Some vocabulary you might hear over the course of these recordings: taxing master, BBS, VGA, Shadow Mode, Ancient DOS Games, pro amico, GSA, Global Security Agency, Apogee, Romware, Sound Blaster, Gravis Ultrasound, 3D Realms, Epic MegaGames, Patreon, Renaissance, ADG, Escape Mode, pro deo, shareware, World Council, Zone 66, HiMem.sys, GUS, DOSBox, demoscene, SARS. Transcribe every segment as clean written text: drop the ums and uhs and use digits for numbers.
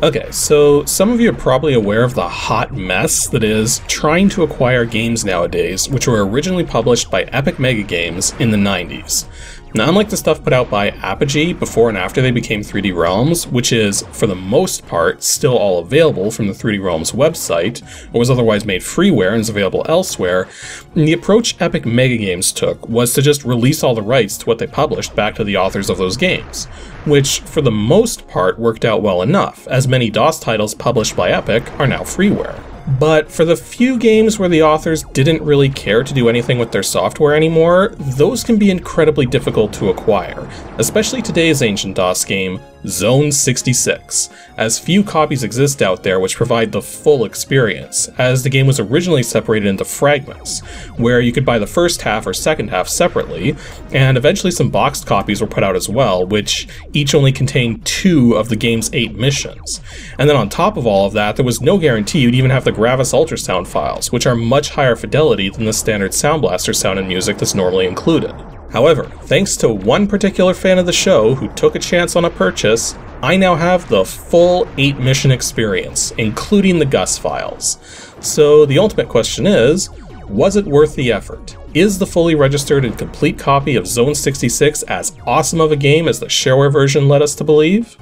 Okay, so some of you are probably aware of the hot mess that is trying to acquire games nowadays, which were originally published by Epic MegaGames in the 90s. Now, unlike the stuff put out by Apogee before and after they became 3D Realms, which is, for the most part, still all available from the 3D Realms website, or was otherwise made freeware and is available elsewhere, the approach Epic MegaGames took was to just release all the rights to what they published back to the authors of those games, which for the most part worked out well enough, as many DOS titles published by Epic are now freeware. But for the few games where the authors didn't really care to do anything with their software anymore, those can be incredibly difficult to acquire, especially today's Ancient DOS game, Zone 66, as few copies exist out there which provide the full experience, as the game was originally separated into fragments, where you could buy the first half or second half separately, and eventually some boxed copies were put out as well, which each only contained 2 of the game's 8 missions. And then on top of all of that, there was no guarantee you'd even have the Gravis Ultrasound files, which are much higher fidelity than the standard Sound Blaster sound and music that's normally included. However, thanks to one particular fan of the show who took a chance on a purchase, I now have the full 8 mission experience, including the GUS files. So the ultimate question is, was it worth the effort? Is the fully registered and complete copy of Zone 66 as awesome of a game as the shareware version led us to believe?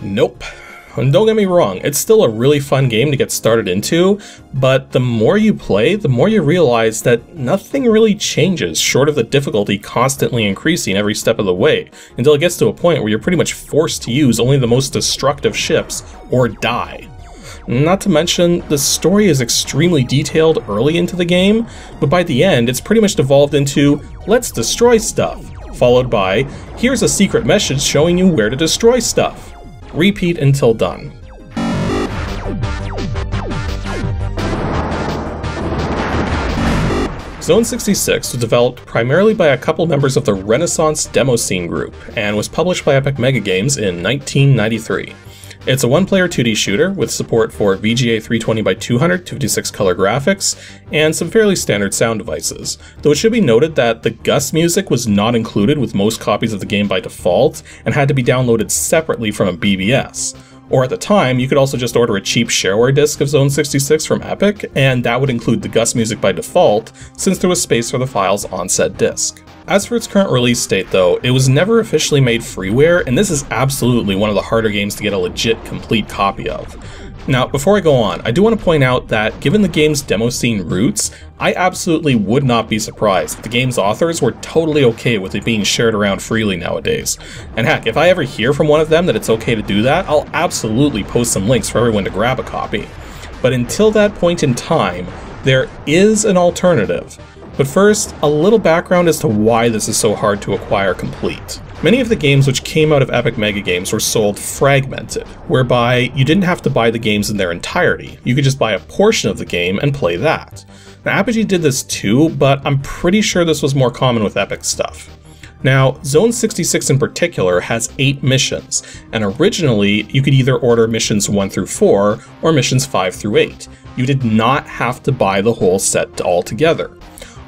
Nope. And don't get me wrong, it's still a really fun game to get started into, but the more you play, the more you realize that nothing really changes short of the difficulty constantly increasing every step of the way, until it gets to a point where you're pretty much forced to use only the most destructive ships or die. Not to mention, the story is extremely detailed early into the game, but by the end, it's pretty much devolved into, let's destroy stuff, followed by, here's a secret message showing you where to destroy stuff. Repeat until done. Zone 66 was developed primarily by a couple members of the Renaissance demo scene group, and was published by Epic MegaGames in 1993. It's a one-player 2D shooter with support for VGA 320x200 256 color graphics and some fairly standard sound devices, though it should be noted that the GUS music was not included with most copies of the game by default and had to be downloaded separately from a BBS. Or at the time, you could also just order a cheap shareware disc of Zone 66 from Epic, and that would include the GUS music by default since there was space for the files on said disc. As for its current release date though, it was never officially made freeware, and this is absolutely one of the harder games to get a legit complete copy of. Now, before I go on, I do want to point out that given the game's demo scene roots, I absolutely would not be surprised if the game's authors were totally okay with it being shared around freely nowadays. And heck, if I ever hear from one of them that it's okay to do that, I'll absolutely post some links for everyone to grab a copy. But until that point in time, there is an alternative. But first, a little background as to why this is so hard to acquire complete. Many of the games which came out of Epic MegaGames were sold fragmented, whereby you didn't have to buy the games in their entirety. You could just buy a portion of the game and play that. Now, Apogee did this too, but I'm pretty sure this was more common with Epic stuff. Now, Zone 66 in particular has 8 missions, and originally you could either order missions 1 through 4 or missions 5 through 8. You did not have to buy the whole set all together,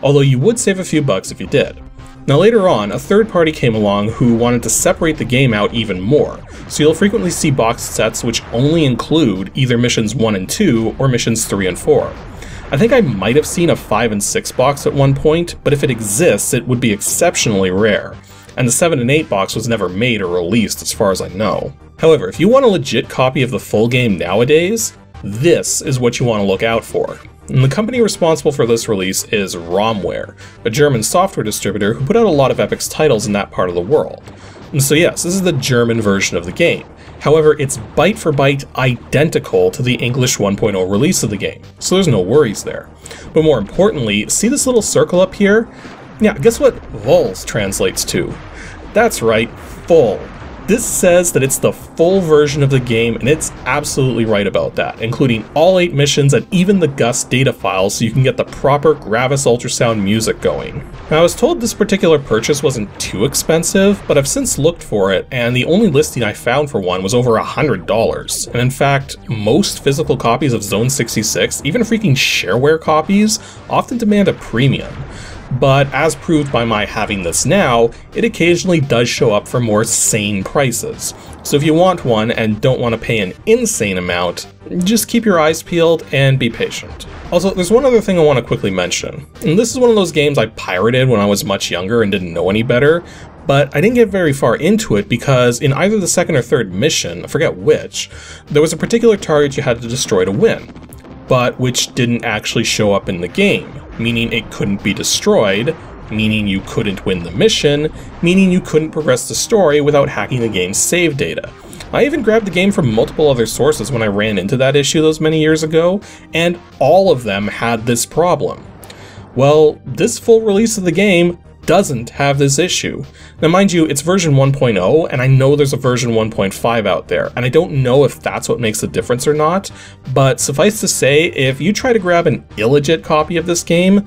although you would save a few bucks if you did. Now later on, a third party came along who wanted to separate the game out even more, so you'll frequently see boxed sets which only include either missions 1 and 2 or missions 3 and 4. I think I might have seen a 5 and 6 box at one point, but if it exists, it would be exceptionally rare, and the 7 and 8 box was never made or released as far as I know. However, if you want a legit copy of the full game nowadays, this is what you want to look out for. And the company responsible for this release is Romware, a German software distributor who put out a lot of Epic's titles in that part of the world. And so yes, this is the German version of the game. However, it's byte for byte identical to the English 1.0 release of the game, so there's no worries there. But more importantly, see this little circle up here? Yeah, guess what "vols" translates to? That's right, full. This says that it's the full version of the game, and it's absolutely right about that, including all 8 missions and even the GUS data files, so you can get the proper Gravis Ultrasound music going. Now, I was told this particular purchase wasn't too expensive, but I've since looked for it, and the only listing I found for one was over $100. And in fact, most physical copies of Zone 66, even freaking shareware copies, often demand a premium. But as proved by my having this now, it occasionally does show up for more sane prices. So if you want one and don't want to pay an insane amount, just keep your eyes peeled and be patient. Also, there's one other thing I want to quickly mention. And this is one of those games I pirated when I was much younger and didn't know any better, but I didn't get very far into it because in either the second or third mission, I forget which, there was a particular target you had to destroy to win, but which didn't actually show up in the game, meaning it couldn't be destroyed, meaning you couldn't win the mission, meaning you couldn't progress the story without hacking the game's save data. I even grabbed the game from multiple other sources when I ran into that issue those many years ago, and all of them had this problem. Well, this full release of the game doesn't have this issue. Now mind you, it's version 1.0, and I know there's a version 1.5 out there, and I don't know if that's what makes the difference or not, but suffice to say, if you try to grab an illegit copy of this game,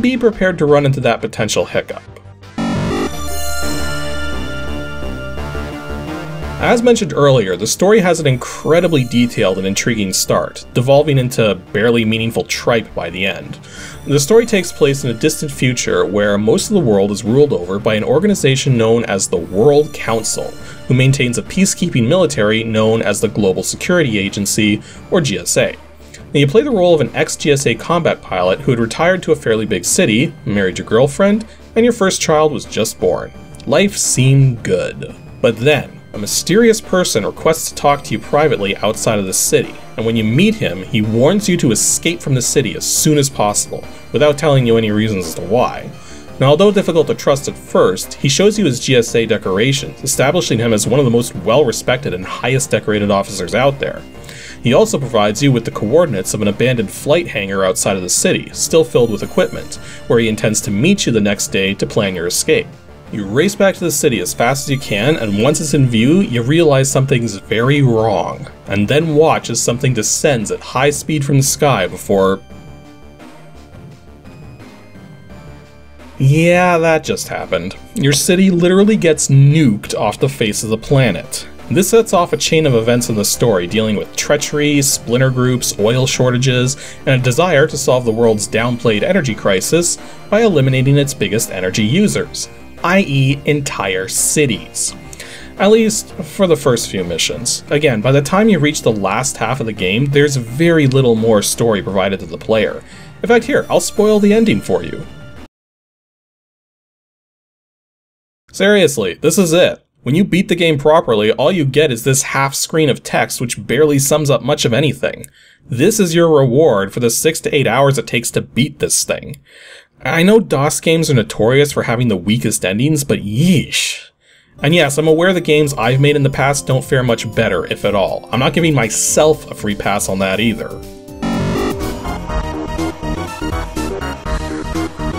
be prepared to run into that potential hiccup. As mentioned earlier, the story has an incredibly detailed and intriguing start, devolving into barely meaningful tripe by the end. The story takes place in a distant future where most of the world is ruled over by an organization known as the World Council, who maintains a peacekeeping military known as the Global Security Agency, or GSA. Now, you play the role of an ex-GSA combat pilot who had retired to a fairly big city, married your girlfriend, and your first child was just born. Life seemed good. But then, a mysterious person requests to talk to you privately outside of the city, and when you meet him, he warns you to escape from the city as soon as possible, without telling you any reasons as to why. Now, although difficult to trust at first, he shows you his GSA decorations, establishing him as one of the most well-respected and highest decorated officers out there. He also provides you with the coordinates of an abandoned flight hangar outside of the city, still filled with equipment, where he intends to meet you the next day to plan your escape. You race back to the city as fast as you can, and once it's in view, you realize something's very wrong, and then watch as something descends at high speed from the sky before... yeah, that just happened. Your city literally gets nuked off the face of the planet. This sets off a chain of events in the story, dealing with treachery, splinter groups, oil shortages, and a desire to solve the world's downplayed energy crisis by eliminating its biggest energy users, i.e. entire cities. At least for the first few missions. Again, by the time you reach the last half of the game, there's very little more story provided to the player. In fact, here, I'll spoil the ending for you. Seriously, this is it. When you beat the game properly, all you get is this half screen of text which barely sums up much of anything. This is your reward for the 6 to 8 hours it takes to beat this thing. I know DOS games are notorious for having the weakest endings, but yeesh. And yes, I'm aware the games I've made in the past don't fare much better, if at all. I'm not giving myself a free pass on that either.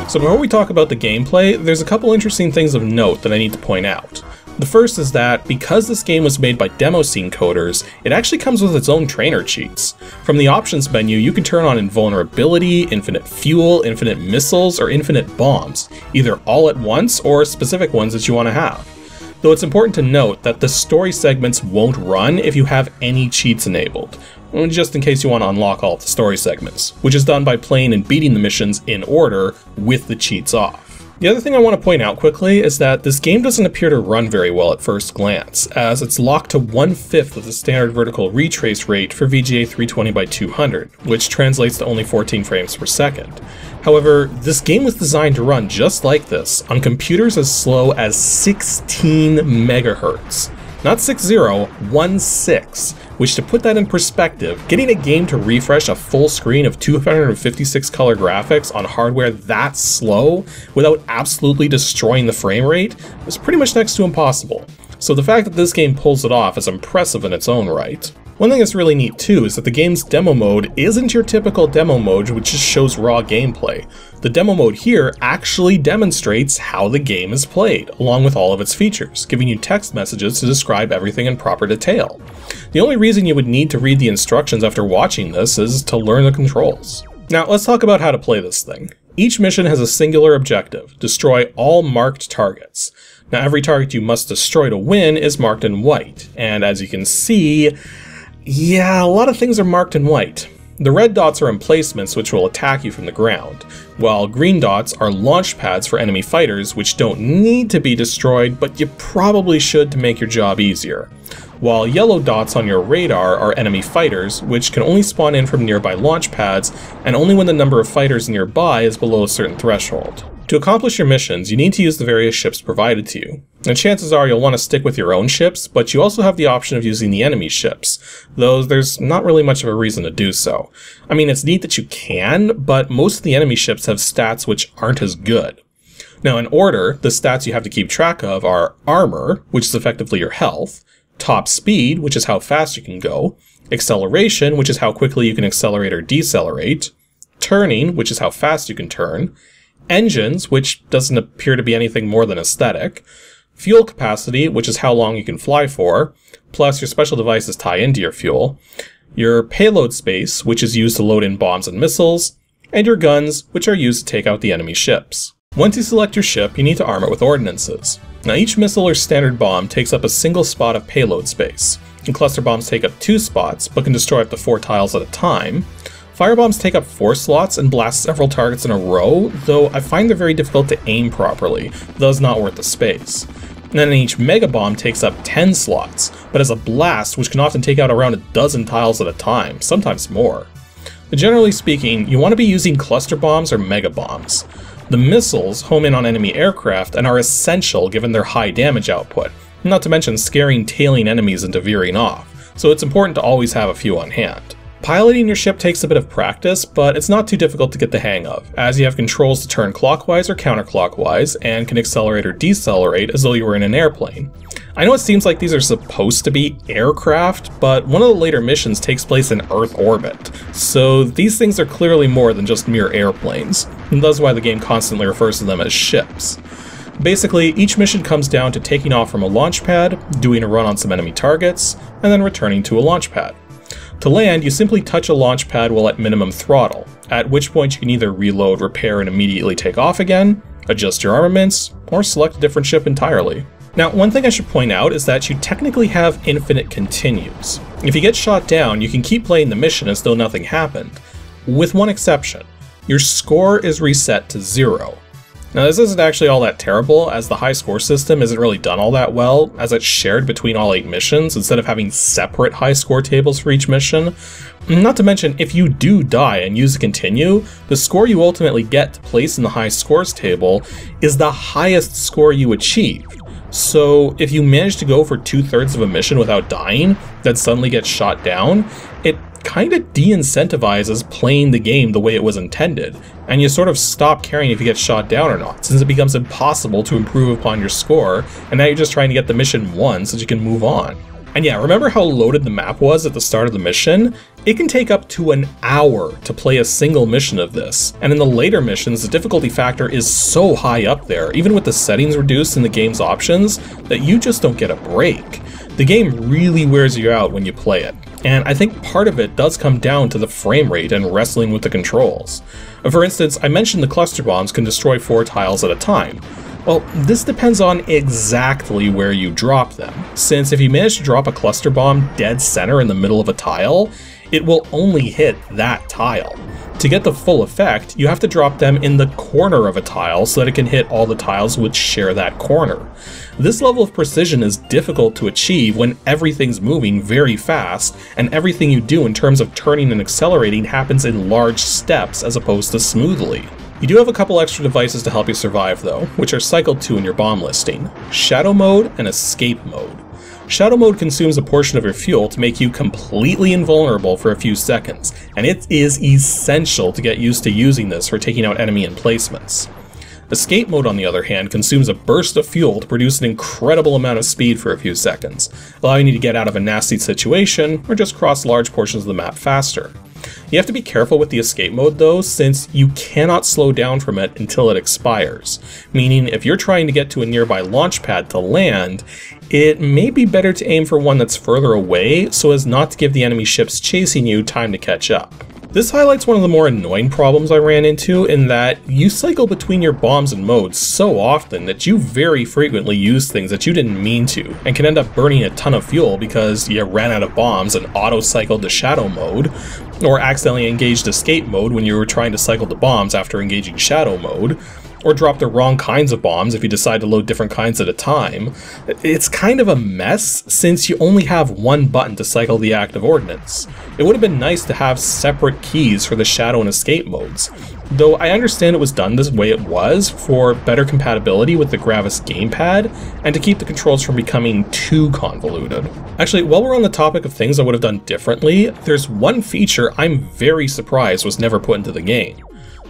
So before we talk about the gameplay, there's a couple interesting things of note that I need to point out. The first is that, because this game was made by demo scene coders, it actually comes with its own trainer cheats. From the options menu, you can turn on invulnerability, infinite fuel, infinite missiles, or infinite bombs, either all at once or specific ones that you want to have. Though it's important to note that the story segments won't run if you have any cheats enabled, just in case you want to unlock all of the story segments, which is done by playing and beating the missions in order with the cheats off. The other thing I want to point out quickly is that this game doesn't appear to run very well at first glance, as it's locked to 1/5 of the standard vertical retrace rate for VGA 320x200, which translates to only 14 frames per second. However, this game was designed to run just like this on computers as slow as 16 megahertz. Not 60, 16, which, to put that in perspective, getting a game to refresh a full screen of 256 color graphics on hardware that slow without absolutely destroying the frame rate was pretty much next to impossible. So the fact that this game pulls it off is impressive in its own right. One thing that's really neat too is that the game's demo mode isn't your typical demo mode which just shows raw gameplay. The demo mode here actually demonstrates how the game is played, along with all of its features, giving you text messages to describe everything in proper detail. The only reason you would need to read the instructions after watching this is to learn the controls. Now let's talk about how to play this thing. Each mission has a singular objective: destroy all marked targets. Now every target you must destroy to win is marked in white, and as you can see, yeah, a lot of things are marked in white. The red dots are emplacements which will attack you from the ground, while green dots are launch pads for enemy fighters which don't need to be destroyed, but you probably should to make your job easier. While yellow dots on your radar are enemy fighters, which can only spawn in from nearby launch pads, and only when the number of fighters nearby is below a certain threshold. To accomplish your missions, you need to use the various ships provided to you. And chances are you'll want to stick with your own ships, but you also have the option of using the enemy ships, though there's not really much of a reason to do so. I mean, it's neat that you can, but most of the enemy ships have stats which aren't as good. Now in order, the stats you have to keep track of are armor, which is effectively your health, top speed, which is how fast you can go, acceleration, which is how quickly you can accelerate or decelerate, turning, which is how fast you can turn, engines, which doesn't appear to be anything more than aesthetic, fuel capacity, which is how long you can fly for, plus your special devices tie into your fuel, your payload space, which is used to load in bombs and missiles, and your guns, which are used to take out the enemy ships. Once you select your ship, you need to arm it with ordnances. Now each missile or standard bomb takes up a single spot of payload space, and cluster bombs take up 2 spots, but can destroy up to 4 tiles at a time. Firebombs take up 4 slots and blast several targets in a row, though I find they're very difficult to aim properly, thus not worth the space. And then each mega bomb takes up 10 slots, but has a blast which can often take out around a dozen tiles at a time, sometimes more. But generally speaking, you want to be using cluster bombs or mega bombs. The missiles home in on enemy aircraft and are essential given their high damage output, not to mention scaring tailing enemies into veering off, so it's important to always have a few on hand. Piloting your ship takes a bit of practice, but it's not too difficult to get the hang of, as you have controls to turn clockwise or counterclockwise, and can accelerate or decelerate as though you were in an airplane. I know it seems like these are supposed to be aircraft, but one of the later missions takes place in Earth orbit, so these things are clearly more than just mere airplanes, and that's why the game constantly refers to them as ships. Basically, each mission comes down to taking off from a launch pad, doing a run on some enemy targets, and then returning to a launch pad. To land, you simply touch a launch pad while at minimum throttle, at which point you can either reload, repair, and immediately take off again, adjust your armaments, or select a different ship entirely. Now, one thing I should point out is that you technically have infinite continues. If you get shot down, you can keep playing the mission as though nothing happened, with one exception: your score is reset to 0. Now this isn't actually all that terrible, as the high score system isn't really done all that well, as it's shared between all 8 missions instead of having separate high score tables for each mission. Not to mention, if you do die and use a continue, the score you ultimately get to place in the high scores table is the highest score you achieved. So if you manage to go for 2/3 of a mission without dying, then suddenly get shot down, it kinda de-incentivizes playing the game the way it was intended, and you sort of stop caring if you get shot down or not, since it becomes impossible to improve upon your score, and now you're just trying to get the mission won so that you can move on. And yeah, remember how loaded the map was at the start of the mission? It can take up to an hour to play a single mission of this, and in the later missions the difficulty factor is so high up there, even with the settings reduced in the game's options, that you just don't get a break. The game really wears you out when you play it, and I think part of it does come down to the frame rate and wrestling with the controls. For instance, I mentioned the cluster bombs can destroy 4 tiles at a time. Well, this depends on exactly where you drop them, since if you manage to drop a cluster bomb dead center in the middle of a tile, it will only hit that tile. To get the full effect, you have to drop them in the corner of a tile so that it can hit all the tiles which share that corner. This level of precision is difficult to achieve when everything's moving very fast, and everything you do in terms of turning and accelerating happens in large steps as opposed to smoothly. You do have a couple extra devices to help you survive though, which are cycled to in your bomb listing: Shadow Mode and Escape Mode. Shadow Mode consumes a portion of your fuel to make you completely invulnerable for a few seconds, and it is essential to get used to using this for taking out enemy emplacements. Escape mode, on the other hand, consumes a burst of fuel to produce an incredible amount of speed for a few seconds, allowing you to get out of a nasty situation or just cross large portions of the map faster. You have to be careful with the escape mode though, since you cannot slow down from it until it expires, meaning if you're trying to get to a nearby launch pad to land, it may be better to aim for one that's further away so as not to give the enemy ships chasing you time to catch up. This highlights one of the more annoying problems I ran into, in that you cycle between your bombs and modes so often that you very frequently use things that you didn't mean to, and can end up burning a ton of fuel because you ran out of bombs and auto-cycled to Shadow Mode, or accidentally engaged Escape Mode when you were trying to cycle to bombs after engaging Shadow Mode, or drop the wrong kinds of bombs if you decide to load different kinds at a time. It's kind of a mess since you only have one button to cycle the active ordnance. It would have been nice to have separate keys for the shadow and escape modes, though I understand it was done this way it was for better compatibility with the Gravis gamepad and to keep the controls from becoming too convoluted. Actually, while we're on the topic of things I would have done differently, there's one feature I'm very surprised was never put into the game.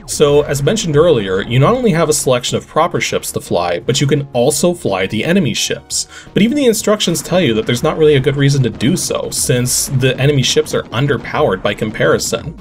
So, as mentioned earlier, you not only have a selection of proper ships to fly, but you can also fly the enemy ships. But even the instructions tell you that there's not really a good reason to do so, since the enemy ships are underpowered by comparison.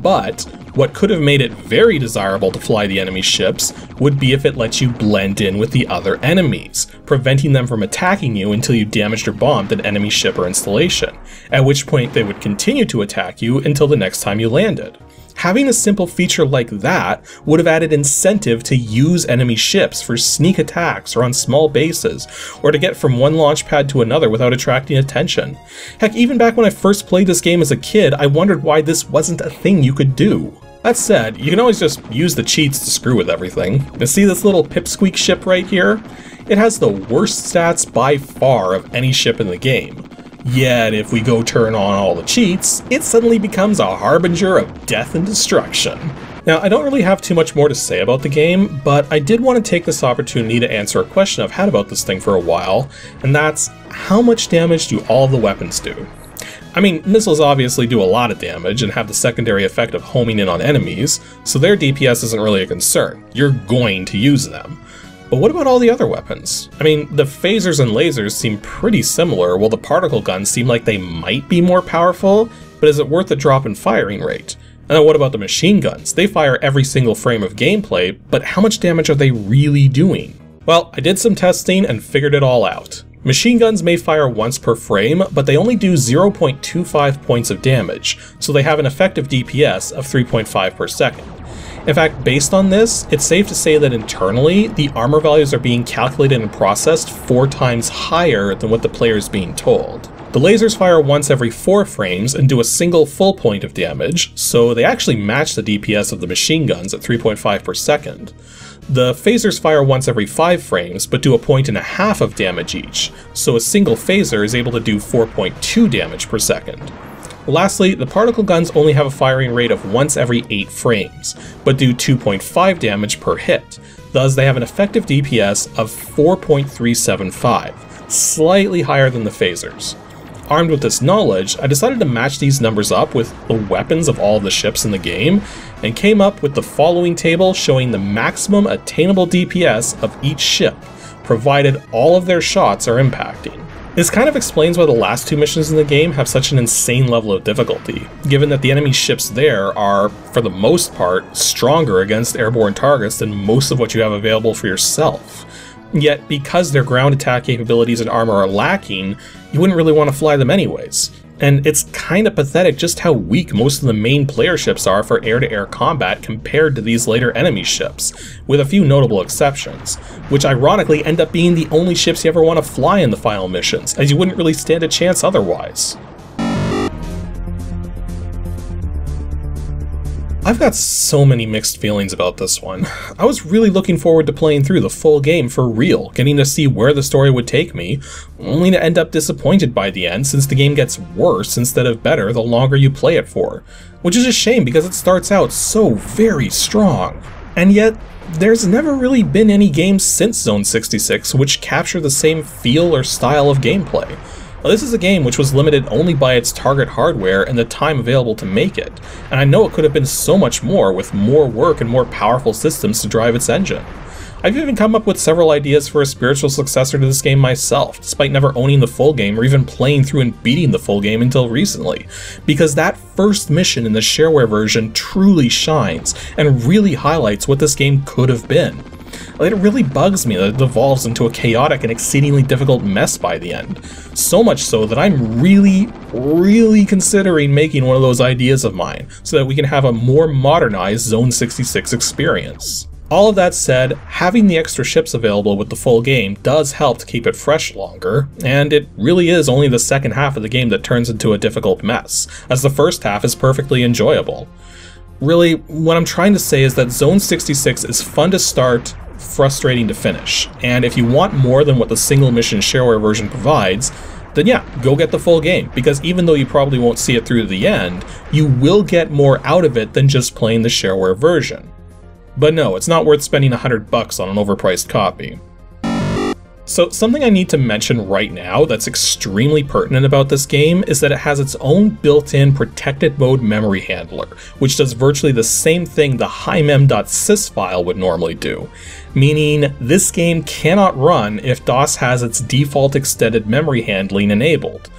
But what could have made it very desirable to fly the enemy ships would be if it lets you blend in with the other enemies, preventing them from attacking you until you damaged or bombed an enemy ship or installation, at which point they would continue to attack you until the next time you landed. Having a simple feature like that would have added incentive to use enemy ships for sneak attacks or on small bases, or to get from one launch pad to another without attracting attention. Heck, even back when I first played this game as a kid, I wondered why this wasn't a thing you could do. That said, you can always just use the cheats to screw with everything. And see this little pipsqueak ship right here? It has the worst stats by far of any ship in the game. Yet, if we go turn on all the cheats, it suddenly becomes a harbinger of death and destruction. Now, I don't really have too much more to say about the game, but I did want to take this opportunity to answer a question I've had about this thing for a while, and that's, how much damage do all the weapons do? I mean, missiles obviously do a lot of damage and have the secondary effect of homing in on enemies, so their DPS isn't really a concern. You're going to use them. But what about all the other weapons? I mean, the phasers and lasers seem pretty similar, while the particle guns seem like they might be more powerful, but is it worth the drop in firing rate? And then what about the machine guns? They fire every single frame of gameplay, but how much damage are they really doing? Well, I did some testing and figured it all out. Machine guns may fire once per frame, but they only do 0.25 points of damage, so they have an effective DPS of 3.5 per second. In fact, based on this, it's safe to say that internally, the armor values are being calculated and processed 4 times higher than what the player is being told. The lasers fire once every 4 frames and do a single full point of damage, so they actually match the DPS of the machine guns at 3.5 per second. The phasers fire once every 5 frames, but do 1.5 points of damage each, so a single phaser is able to do 4.2 damage per second. Lastly, the particle guns only have a firing rate of once every 8 frames, but do 2.5 damage per hit, thus they have an effective DPS of 4.375, slightly higher than the phasers. Armed with this knowledge, I decided to match these numbers up with the weapons of all the ships in the game, and came up with the following table showing the maximum attainable DPS of each ship, provided all of their shots are impacting. This kind of explains why the last 2 missions in the game have such an insane level of difficulty, given that the enemy ships there are, for the most part, stronger against airborne targets than most of what you have available for yourself. Yet, because their ground attack capabilities and armor are lacking, you wouldn't really want to fly them anyways. And it's kinda pathetic just how weak most of the main player ships are for air-to-air combat compared to these later enemy ships, with a few notable exceptions, which ironically end up being the only ships you ever want to fly in the final missions, as you wouldn't really stand a chance otherwise. I've got so many mixed feelings about this one. I was really looking forward to playing through the full game for real, getting to see where the story would take me, only to end up disappointed by the end since the game gets worse instead of better the longer you play it for, which is a shame because it starts out so very strong. And yet, there's never really been any games since Zone 66 which capture the same feel or style of gameplay. Now, this is a game which was limited only by its target hardware and the time available to make it, and I know it could have been so much more with more work and more powerful systems to drive its engine. I've even come up with several ideas for a spiritual successor to this game myself, despite never owning the full game or even playing through and beating the full game until recently, because that first mission in the shareware version truly shines and really highlights what this game could have been. It really bugs me that it devolves into a chaotic and exceedingly difficult mess by the end. So much so that I'm really considering making one of those ideas of mine, so that we can have a more modernized Zone 66 experience. All of that said, having the extra ships available with the full game does help to keep it fresh longer, and it really is only the second half of the game that turns into a difficult mess, as the first half is perfectly enjoyable. Really, what I'm trying to say is that Zone 66 is fun to start, frustrating to finish, and if you want more than what the single mission shareware version provides, then yeah, go get the full game, because even though you probably won't see it through to the end, you will get more out of it than just playing the shareware version. But no, it's not worth spending $100 on an overpriced copy. So something I need to mention right now that's extremely pertinent about this game is that it has its own built-in protected mode memory handler, which does virtually the same thing the HiMem.sys file would normally do, meaning this game cannot run if DOS has its default extended memory handling enabled.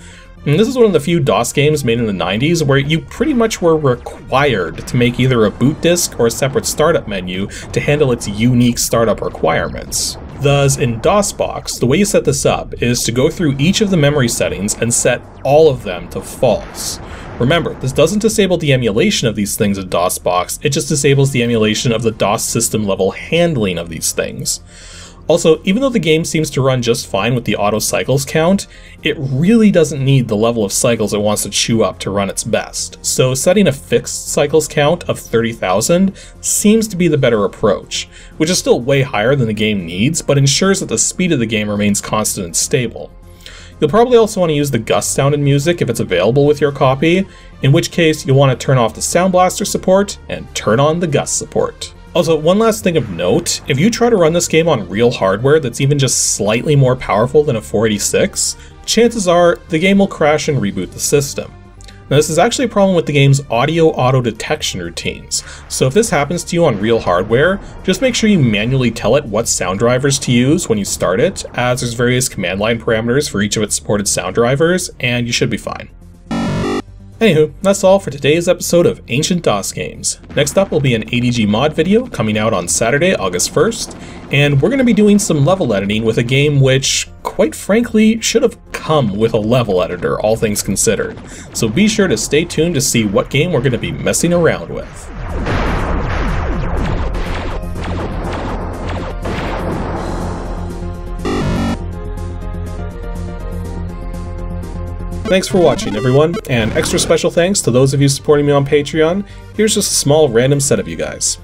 And this is one of the few DOS games made in the 90s where you pretty much were required to make either a boot disk or a separate startup menu to handle its unique startup requirements. Thus, in DOSBox, the way you set this up is to go through each of the memory settings and set all of them to false. Remember, this doesn't disable the emulation of these things in DOSBox, it just disables the emulation of the DOS system level handling of these things. Also, even though the game seems to run just fine with the auto cycles count, it really doesn't need the level of cycles it wants to chew up to run its best, so setting a fixed cycles count of 30,000 seems to be the better approach, which is still way higher than the game needs, but ensures that the speed of the game remains constant and stable. You'll probably also want to use the GUS sound and music if it's available with your copy, in which case you'll want to turn off the Sound Blaster support and turn on the GUS support. Also, one last thing of note, if you try to run this game on real hardware that's even just slightly more powerful than a 486, chances are the game will crash and reboot the system. Now, this is actually a problem with the game's audio auto-detection routines, so if this happens to you on real hardware, just make sure you manually tell it what sound drivers to use when you start it, as there's various command line parameters for each of its supported sound drivers, and you should be fine. Anywho, that's all for today's episode of Ancient DOS Games. Next up will be an ADG mod video coming out on Saturday, August 1st, and we're going to be doing some level editing with a game which, quite frankly, should have come with a level editor, all things considered. So be sure to stay tuned to see what game we're going to be messing around with. Thanks for watching, everyone, and extra special thanks to those of you supporting me on Patreon. Here's just a small random set of you guys.